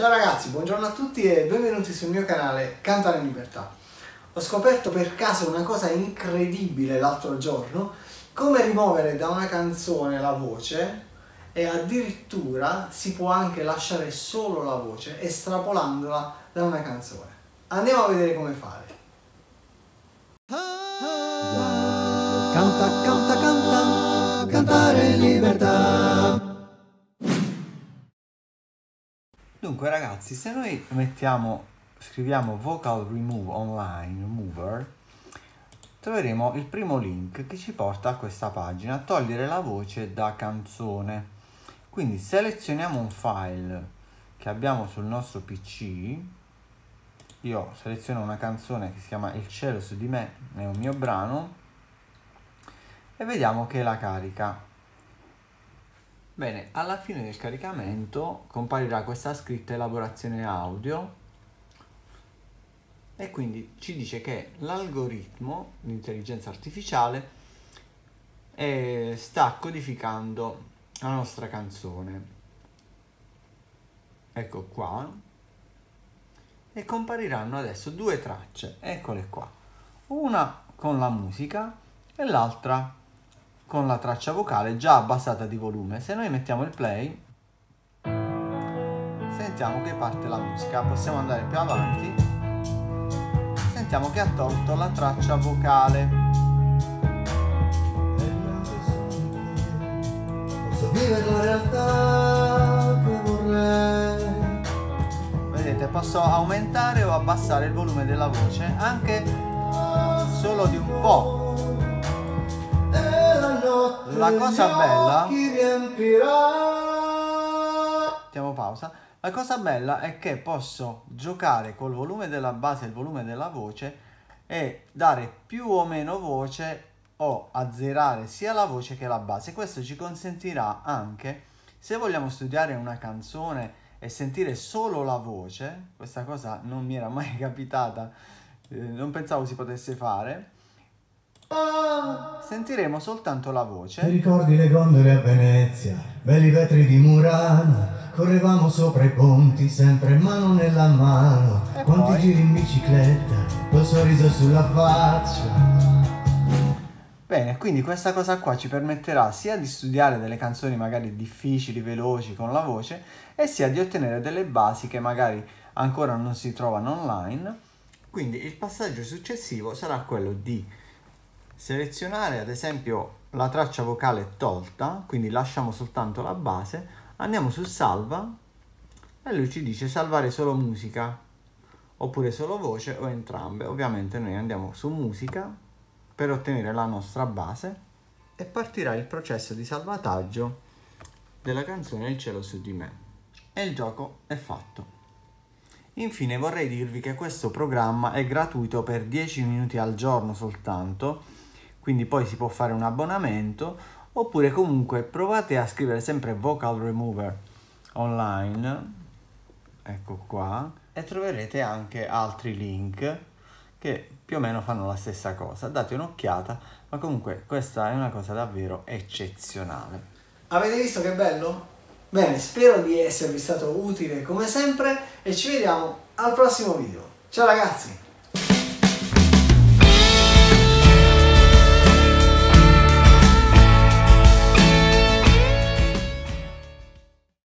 Ciao ragazzi, buongiorno a tutti e benvenuti sul mio canale Cantare in Libertà. Ho scoperto per caso una cosa incredibile l'altro giorno, come rimuovere da una canzone la voce, e addirittura si può anche lasciare solo la voce estrapolandola da una canzone. Andiamo a vedere come fare. Canta, canta, canta, cantare in libertà. Dunque ragazzi, se noi scriviamo Vocal Remove Online Remover, troveremo il primo link che ci porta a questa pagina, togliere la voce da canzone. Quindi selezioniamo un file che abbiamo sul nostro PC. Io seleziono una canzone che si chiama Il cielo su di me, è un mio brano, e vediamo che la carica. Bene, alla fine del caricamento comparirà questa scritta elaborazione audio e quindi ci dice che l'algoritmo, l'intelligenza artificiale, sta codificando la nostra canzone. Ecco qua. E compariranno adesso due tracce, eccole qua. Una con la musica e l'altra con la traccia vocale già abbassata di volume. Se noi mettiamo il play, sentiamo che parte la musica. Possiamo andare più avanti, sentiamo che ha tolto la traccia vocale. Posso vivere la realtà che vorrei. Vedete, posso aumentare o abbassare il volume della voce anche solo di un po'. La cosa bella, mettiamo pausa, la cosa bella è che posso giocare col volume della base e il volume della voce e dare più o meno voce o azzerare sia la voce che la base. Questo ci consentirà anche, se vogliamo studiare una canzone e sentire solo la voce, questa cosa non mi era mai capitata, non pensavo si potesse fare, sentiremo soltanto la voce. Ti ricordi le gondole a Venezia, belli vetri di Murano, correvamo sopra i ponti sempre mano nella mano, e quanti poi giri in bicicletta, col sorriso sulla faccia. Bene, quindi questa cosa qua ci permetterà sia di studiare delle canzoni magari difficili, veloci con la voce, e sia di ottenere delle basi che magari ancora non si trovano online. Quindi il passaggio successivo sarà quello di selezionare ad esempio la traccia vocale tolta, quindi lasciamo soltanto la base, andiamo su salva e lui ci dice salvare solo musica oppure solo voce o entrambe. Ovviamente noi andiamo su musica per ottenere la nostra base e partirà il processo di salvataggio della canzone Il cielo su di me e il gioco è fatto. Infine vorrei dirvi che questo programma è gratuito per 10 minuti al giorno soltanto, quindi poi si può fare un abbonamento, oppure comunque provate a scrivere sempre Vocal Remover Online, ecco qua, e troverete anche altri link che più o meno fanno la stessa cosa. Date un'occhiata, ma comunque questa è una cosa davvero eccezionale. Avete visto che bello? Bene, spero di esservi stato utile come sempre e ci vediamo al prossimo video. Ciao ragazzi!